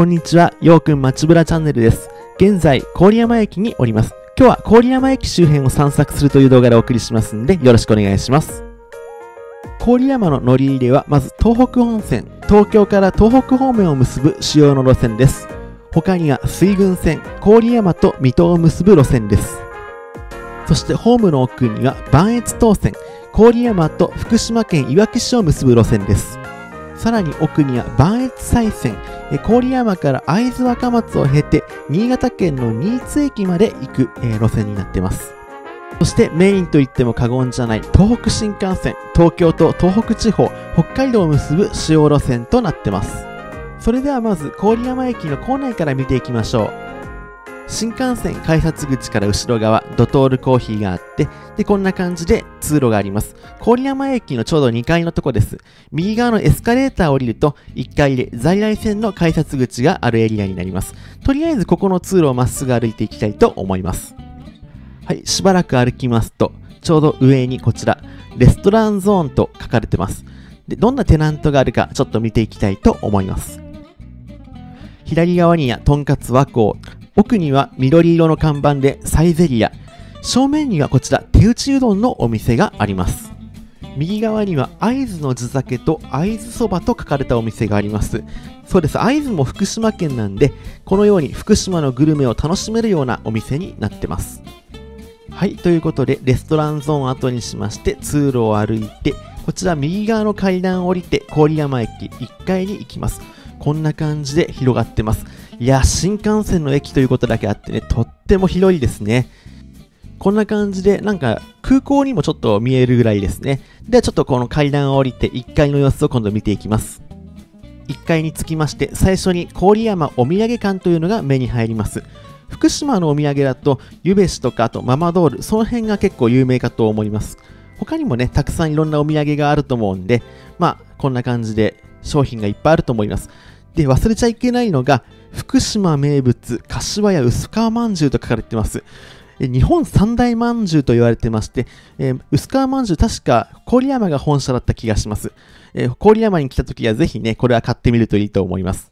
こんにちは、ようくんまちぶらチャンネルです。現在、郡山駅におります。今日は郡山駅周辺を散策するという動画でお送りしますので、よろしくお願いします。郡山の乗り入れは、まず東北本線、東京から東北方面を結ぶ主要の路線です。他には水郡線、郡山と水戸を結ぶ路線です。そしてホームの奥には磐越東線、郡山と福島県いわき市を結ぶ路線です。さらに奥には磐越西線、郡山から会津若松を経て新潟県の新津駅まで行く路線になっています。そしてメインといっても過言じゃない東北新幹線、東京と東北地方、北海道を結ぶ主要路線となっています。それではまず郡山駅の構内から見ていきましょう。新幹線改札口から後ろ側、ドトールコーヒーがあって、で、こんな感じで通路があります。郡山駅のちょうど2階のとこです。右側のエスカレーターを降りると、1階で在来線の改札口があるエリアになります。とりあえずここの通路をまっすぐ歩いていきたいと思います。はい、しばらく歩きますと、ちょうど上にこちら、レストランゾーンと書かれてます。で、どんなテナントがあるかちょっと見ていきたいと思います。左側にはとんかつ和光。奥には緑色の看板でサイゼリア、正面にはこちら手打ちうどんのお店があります。右側には会津の地酒と会津そばと書かれたお店があります。そうです、会津も福島県なんで、このように福島のグルメを楽しめるようなお店になってます。はい、ということでレストランゾーンを後にしまして、通路を歩いてこちら右側の階段を降りて郡山駅1階に行きます。こんな感じで広がってます。いや、新幹線の駅ということだけあってね、とっても広いですね。こんな感じで、なんか空港にもちょっと見えるぐらいですね。ではちょっとこの階段を降りて1階の様子を今度見ていきます。1階に着きまして、最初に郡山お土産館というのが目に入ります。福島のお土産だと、ゆべしとかあとママドール、その辺が結構有名かと思います。他にもね、たくさんいろんなお土産があると思うんで、まあ、こんな感じで商品がいっぱいあると思います。で、忘れちゃいけないのが、福島名物、柏や薄皮まんじゅうと書かれてます。日本三大まんじゅうと言われてまして、薄皮まんじゅう、確か郡山が本社だった気がします。郡山に来た時はぜひね、これは買ってみるといいと思います。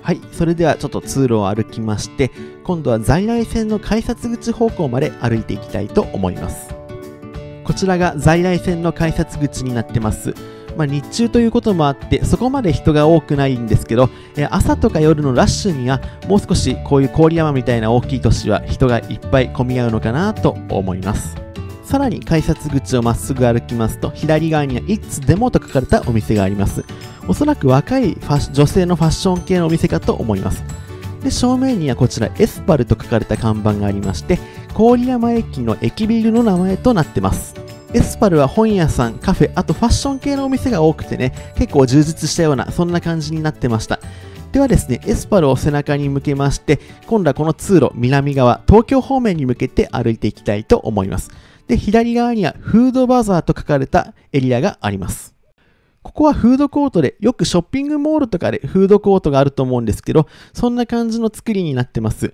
はい、それではちょっと通路を歩きまして、今度は在来線の改札口方向まで歩いていきたいと思います。こちらが在来線の改札口になってます。まあ、日中ということもあってそこまで人が多くないんですけど、朝とか夜のラッシュにはもう少しこういう郡山みたいな大きい都市は人がいっぱい混み合うのかなと思います。さらに改札口をまっすぐ歩きますと、左側には「いつでも」と書かれたお店があります。おそらく若い女性のファッション系のお店かと思います。で、正面にはこちら「エスパル」と書かれた看板がありまして、郡山駅の駅ビルの名前となってます。エスパルは本屋さん、カフェ、あとファッション系のお店が多くてね、結構充実したような、そんな感じになってました。ではですね、エスパルを背中に向けまして、今度はこの通路、南側、東京方面に向けて歩いていきたいと思います。で、左側にはフードバザーと書かれたエリアがあります。ここはフードコートで、よくショッピングモールとかでフードコートがあると思うんですけど、そんな感じの作りになってます。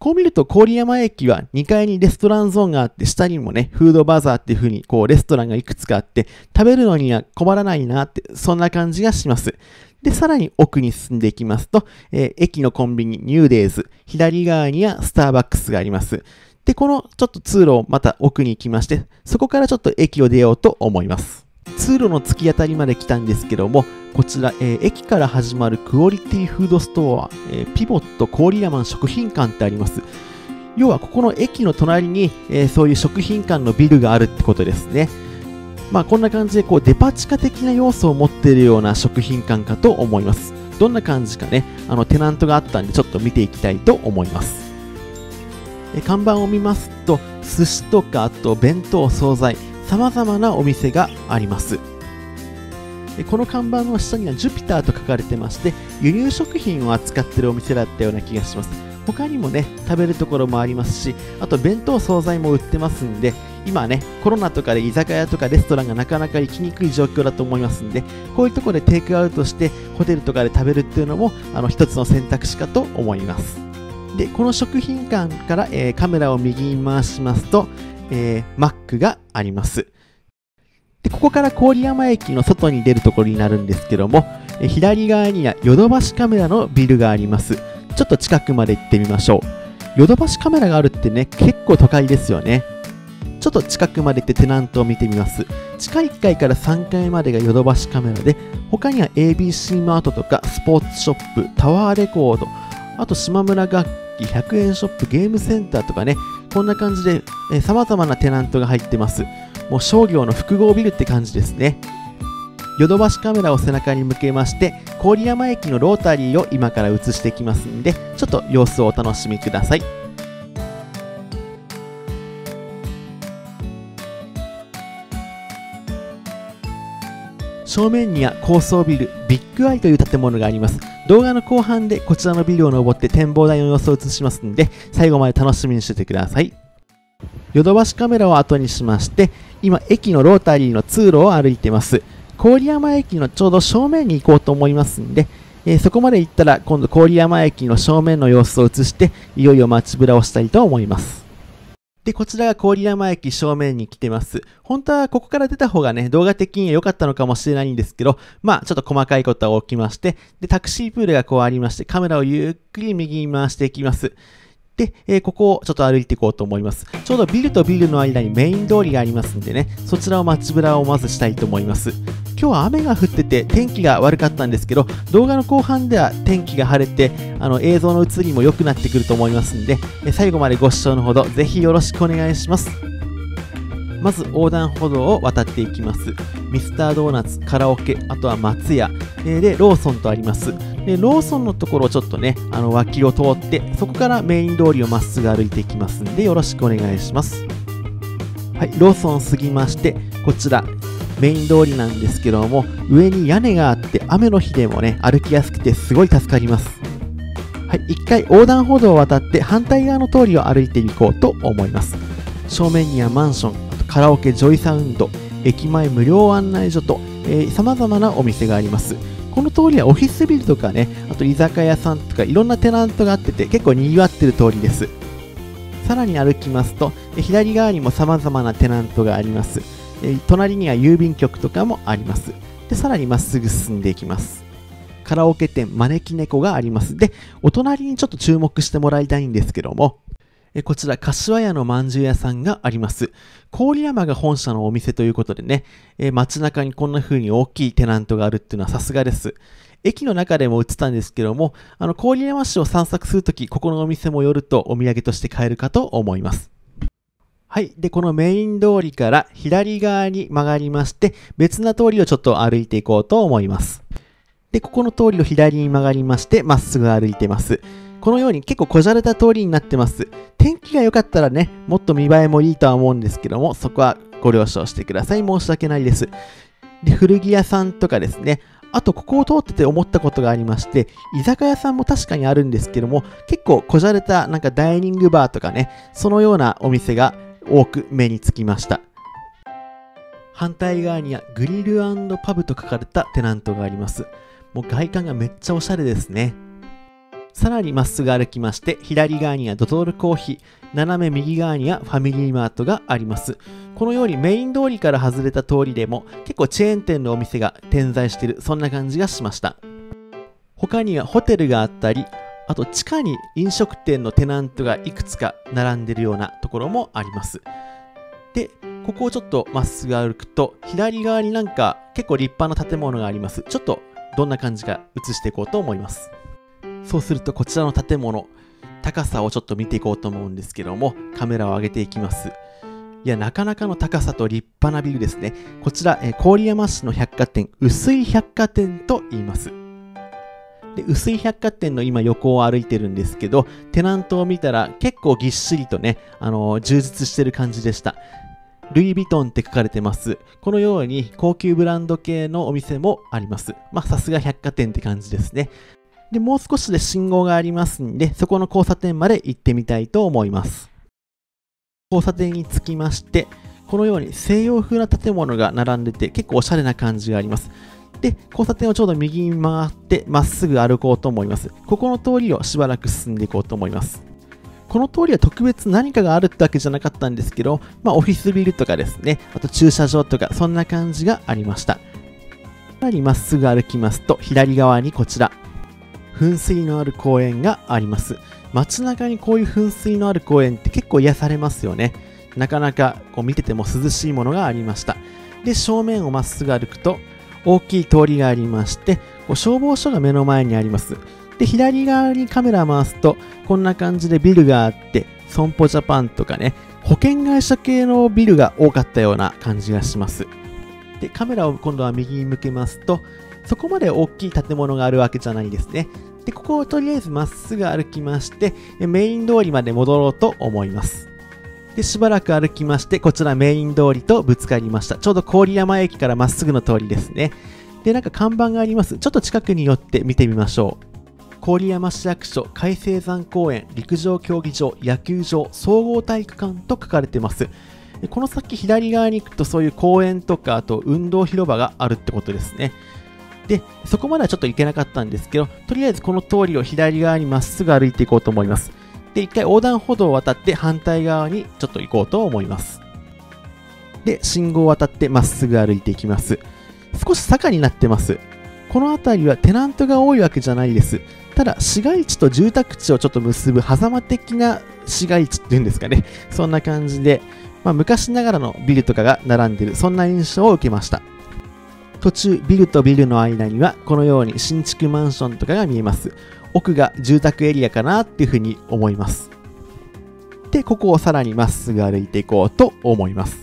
こう見ると郡山駅は2階にレストランゾーンがあって、下にもねフードバザーっていう風にこうレストランがいくつかあって、食べるのには困らないなって、そんな感じがします。で、さらに奥に進んでいきますと、駅のコンビニニューデイズ、左側にはスターバックスがあります。で、このちょっと通路をまた奥に行きまして、そこからちょっと駅を出ようと思います。通路の突き当たりまで来たんですけども、こちら、駅から始まるクオリティフードストア、ピボット郡山食品館ってあります。要はここの駅の隣に、そういう食品館のビルがあるってことですね。まあ、こんな感じでこうデパ地下的な要素を持っているような食品館かと思います。どんな感じかね、テナントがあったんでちょっと見ていきたいと思います。看板を見ますと、寿司とかあと弁当、惣菜、さまざまなお店があります。この看板の下にはジュピターと書かれてまして、輸入食品を扱っているお店だったような気がします。他にもね食べるところもありますし、あと弁当惣菜も売ってますんで、今ねコロナとかで居酒屋とかレストランがなかなか行きにくい状況だと思いますんで、こういうところでテイクアウトしてホテルとかで食べるっていうのも一つの選択肢かと思います。で、この食品館から、カメラを右に回しますと、マックがあります。で、ここから郡山駅の外に出るところになるんですけども、左側にはヨドバシカメラのビルがあります。ちょっと近くまで行ってみましょう。ヨドバシカメラがあるってね、結構都会ですよね。ちょっと近くまで行ってテナントを見てみます。地下1階から3階までがヨドバシカメラで、他には ABC マートとかスポーツショップ、タワーレコード、あと島村楽器、100円ショップ、ゲームセンターとかね、こんな感じで様々なテナントが入ってます。もう商業の複合ビルって感じですね。ヨドバシカメラを背中に向けまして、郡山駅のロータリーを今から映してきますんで、ちょっと様子をお楽しみください。正面には高層ビルビッグアイという建物があります。動画の後半でこちらのビルを登って展望台の様子を映しますので、最後まで楽しみにしててください。ヨドバシカメラを後にしまして、今駅のロータリーの通路を歩いてます。郡山駅のちょうど正面に行こうと思いますんで、そこまで行ったら今度郡山駅の正面の様子を映して、いよいよ街ぶらをしたいと思います。で、こちらが郡山駅正面に来てます。本当はここから出た方がね、動画的には良かったのかもしれないんですけど、まあちょっと細かいことは起きまして、で、タクシープールがこうありまして、カメラをゆっくり右に回していきます。で、ここをちょっと歩いていこうと思います。ちょうどビルとビルの間にメイン通りがありますんでね、そちらを街ぶらをまずしたいと思います。今日は雨が降ってて天気が悪かったんですけど、動画の後半では天気が晴れて映像の映りも良くなってくると思いますんで、最後までご視聴のほどぜひよろしくお願いします。まず横断歩道を渡っていきます。ミスタードーナツ、カラオケ、あとは松屋、でローソンとあります。でローソンのところをちょっとね、脇を通って、そこからメイン通りをまっすぐ歩いていきますんで、よろしくお願いします。はい、ローソンを過ぎまして、こちらメイン通りなんですけども、上に屋根があって、雨の日でもね歩きやすくてすごい助かります。はい、1回横断歩道を渡って反対側の通りを歩いていこうと思います。正面にはマンション、あとカラオケ、ジョイサウンド、駅前無料案内所と、様々なお店があります。この通りはオフィスビルとかね、あと居酒屋さんとかいろんなテナントがあってて、結構にぎわってる通りです。さらに歩きますと、左側にも様々なテナントがあります。隣には郵便局とかもあります。で、さらにまっすぐ進んでいきます。カラオケ店招き猫があります。で、お隣にちょっと注目してもらいたいんですけども、こちら柏屋のまんじゅう屋さんがあります。郡山が本社のお店ということでね、街中にこんな風に大きいテナントがあるっていうのはさすがです。駅の中でも映ったんですけども、郡山市を散策するとき、ここのお店も寄るとお土産として買えるかと思います。はい。で、このメイン通りから左側に曲がりまして、別な通りをちょっと歩いていこうと思います。で、ここの通りを左に曲がりまして、まっすぐ歩いてます。このように結構こじゃれた通りになってます。天気が良かったらね、もっと見栄えもいいとは思うんですけども、そこはご了承してください。申し訳ないです。で、古着屋さんとかですね、あとここを通ってて思ったことがありまして、居酒屋さんも確かにあるんですけども、結構こじゃれたなんかダイニングバーとかね、そのようなお店が多く目につきました。反対側にはグリル&パブと書かれたテナントがあります。もう外観がめっちゃおしゃれですね。さらにまっすぐ歩きまして、左側にはドトールコーヒー、斜め右側にはファミリーマートがあります。このようにメイン通りから外れた通りでも結構チェーン店のお店が点在している、そんな感じがしました。他にはホテルがあったり、あと地下に飲食店のテナントがいくつか並んでるようなところもあります。で、ここをちょっとまっすぐ歩くと、左側になんか結構立派な建物があります。ちょっとどんな感じか映していこうと思います。そうするとこちらの建物、高さをちょっと見ていこうと思うんですけども、カメラを上げていきます。いや、なかなかの高さと立派なビルですね。こちら郡山市の百貨店、薄井百貨店と言います。で、薄井百貨店の今横を歩いてるんですけど、テナントを見たら結構ぎっしりとね、充実してる感じでした。ルイ・ヴィトンって書かれてます。このように高級ブランド系のお店もあります。まあさすが百貨店って感じですね。で、もう少しで信号がありますんで、そこの交差点まで行ってみたいと思います。交差点に着きまして、このように西洋風な建物が並んでて、結構おしゃれな感じがあります。で、交差点をちょうど右に回ってまっすぐ歩こうと思います。ここの通りをしばらく進んでいこうと思います。この通りは特別何かがあるってわけじゃなかったんですけど、まあオフィスビルとかですね、あと駐車場とか、そんな感じがありました。さらにまっすぐ歩きますと、左側にこちら噴水のある公園があります。街中にこういう噴水のある公園って結構癒されますよね。なかなかこう見てても涼しいものがありました。で、正面をまっすぐ歩くと大きい通りがありまして、こう消防署が目の前にあります。で、左側にカメラ回すとこんな感じでビルがあって、損保ジャパンとかね、保険会社系のビルが多かったような感じがします。で、カメラを今度は右に向けますと、そこまで大きい建物があるわけじゃないですね。で、ここをとりあえずまっすぐ歩きまして、メイン通りまで戻ろうと思います。で、しばらく歩きまして、こちらメイン通りとぶつかりました。ちょうど郡山駅からまっすぐの通りですね。で、なんか看板があります。ちょっと近くに寄って見てみましょう。郡山市役所、開成山公園、陸上競技場、野球場、総合体育館と書かれてます。この先左側に行くと、そういう公園とか、あと運動広場があるってことですね。で、そこまではちょっと行けなかったんですけど、とりあえずこの通りを左側にまっすぐ歩いていこうと思います。で、一回横断歩道を渡って反対側にちょっと行こうと思います。で、信号を渡ってまっすぐ歩いていきます。少し坂になってます。この辺りはテナントが多いわけじゃないです。ただ、市街地と住宅地をちょっと結ぶ狭間的な市街地っていうんですかね。そんな感じで、まあ、昔ながらのビルとかが並んでる、そんな印象を受けました。途中、ビルとビルの間にはこのように新築マンションとかが見えます。奥が住宅エリアかなっていうふうに思います。で、ここをさらにまっすぐ歩いていこうと思います。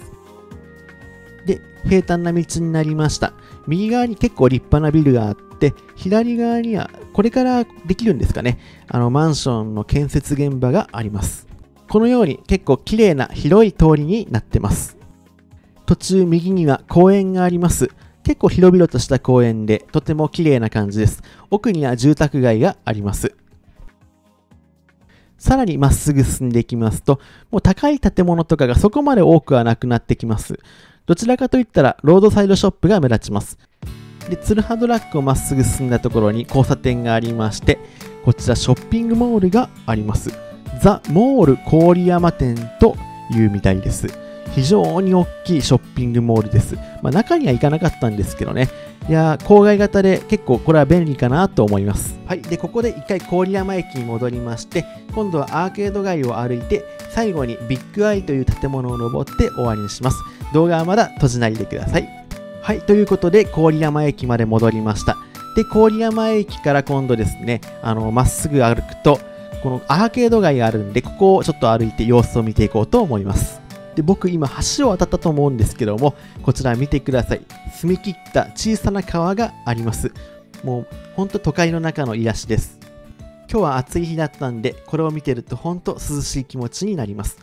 で、平坦な道になりました。右側に結構立派なビルがあって、左側にはこれからできるんですかね、マンションの建設現場があります。このように結構綺麗な広い通りになってます。途中右には公園があります。結構広々とした公園で、とても綺麗な感じです。奥には住宅街があります。さらにまっすぐ進んでいきますと、もう高い建物とかがそこまで多くはなくなってきます。どちらかといったらロードサイドショップが目立ちます。で、ツルハドラックをまっすぐ進んだところに交差点がありまして、こちらショッピングモールがあります。ザ・モール郡山店というみたいです。非常に大きいショッピングモールです。まあ、中には行かなかったんですけどね。いや、郊外型で結構これは便利かなと思います。はい。で、ここで一回郡山駅に戻りまして、今度はアーケード街を歩いて、最後にビッグアイという建物を登って終わりにします。動画はまだ閉じないでください。はい。ということで、郡山駅まで戻りました。で、郡山駅から今度ですね、まっすぐ歩くと、このアーケード街があるんで、ここをちょっと歩いて様子を見ていこうと思います。で、僕今橋を渡ったと思うんですけども、こちら見てください。澄み切った小さな川があります。もうほんと都会の中の癒しです。今日は暑い日だったんで、これを見てるとほんと涼しい気持ちになります。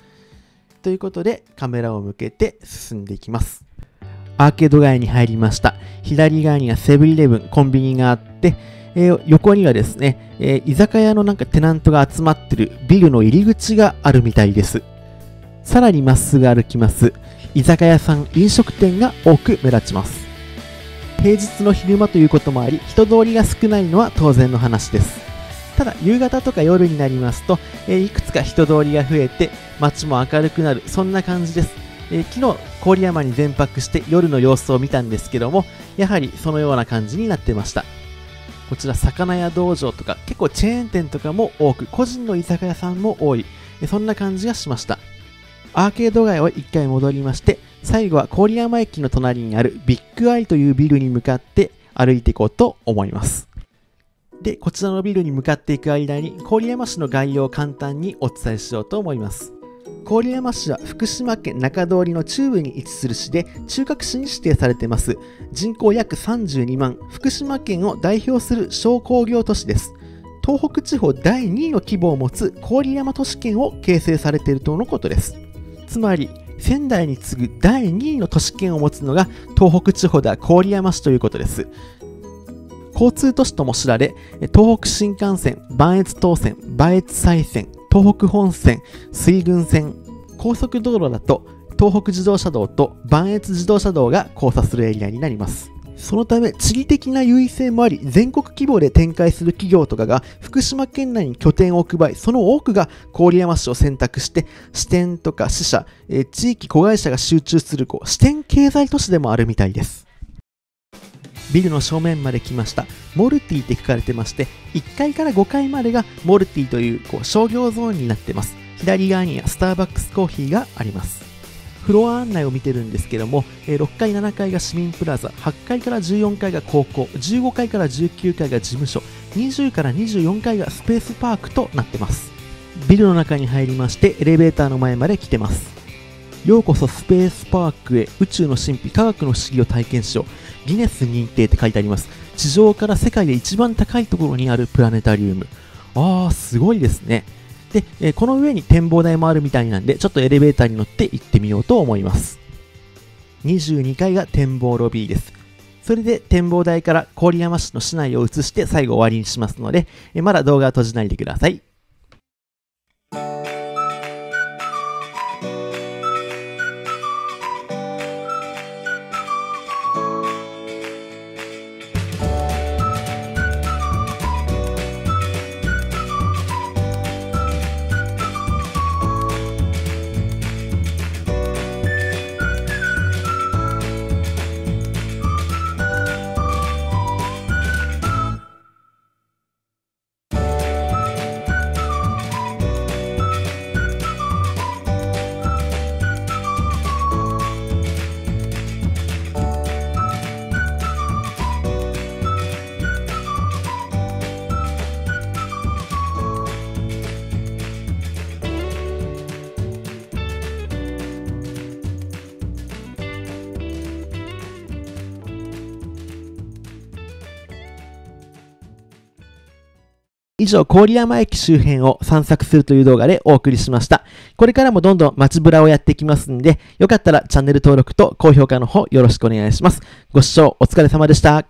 ということで、カメラを向けて進んでいきます。アーケード街に入りました。左側にはセブンイレブン、コンビニがあって、横にはですね、居酒屋のなんかテナントが集まってるビルの入り口があるみたいです。さらにまっすぐ歩きます。居酒屋さん、飲食店が多く目立ちます。平日の昼間ということもあり、人通りが少ないのは当然の話です。ただ、夕方とか夜になりますと、いくつか人通りが増えて、街も明るくなる、そんな感じです。昨日、郡山に全泊して夜の様子を見たんですけども、やはりそのような感じになってました。こちら、魚屋道場とか、結構チェーン店とかも多く、個人の居酒屋さんも多い、そんな感じがしました。アーケード街を一回戻りまして、最後は郡山駅の隣にあるビッグアイというビルに向かって歩いていこうと思います。で、こちらのビルに向かっていく間に、郡山市の概要を簡単にお伝えしようと思います。郡山市は福島県中通りの中部に位置する市で、中核市に指定されています。人口約32万、福島県を代表する商工業都市です。東北地方第2位の規模を持つ郡山都市圏を形成されているとのことです。つまり、仙台に次ぐ第2位の都市圏を持つのが東北地方では郡山市ということです。交通都市とも知られ、東北新幹線、磐越東線、磐越西線、東北本線、水郡線、高速道路だと東北自動車道と磐越自動車道が交差するエリアになります。そのため、地理的な優位性もあり、全国規模で展開する企業とかが福島県内に拠点を置く場合、その多くが郡山市を選択して、支店とか支社、地域子会社が集中する支店経済都市でもあるみたいです。ビルの正面まで来ました。モルティって書かれてまして、1階から5階までがモルティという、商業ゾーンになってます。左側にはスターバックスコーヒーがあります。フロア案内を見てるんですけども、6階7階が市民プラザ、8階から14階が高校、15階から19階が事務所、20から24階がスペースパークとなってます。ビルの中に入りまして、エレベーターの前まで来てます。ようこそスペースパークへ、宇宙の神秘、科学の不思議を体験しよう、ギネス認定って書いてあります。地上から世界で一番高いところにあるプラネタリウム、すごいですね。で、この上に展望台もあるみたいなんで、ちょっとエレベーターに乗って行ってみようと思います。22階が展望ロビーです。それで展望台から郡山市の市内を映して最後終わりにしますので、まだ動画は閉じないでください。以上、郡山駅周辺を散策するという動画でお送りしました。これからもどんどん街ブラをやっていきますんで、よかったらチャンネル登録と高評価の方よろしくお願いします。ご視聴お疲れ様でした。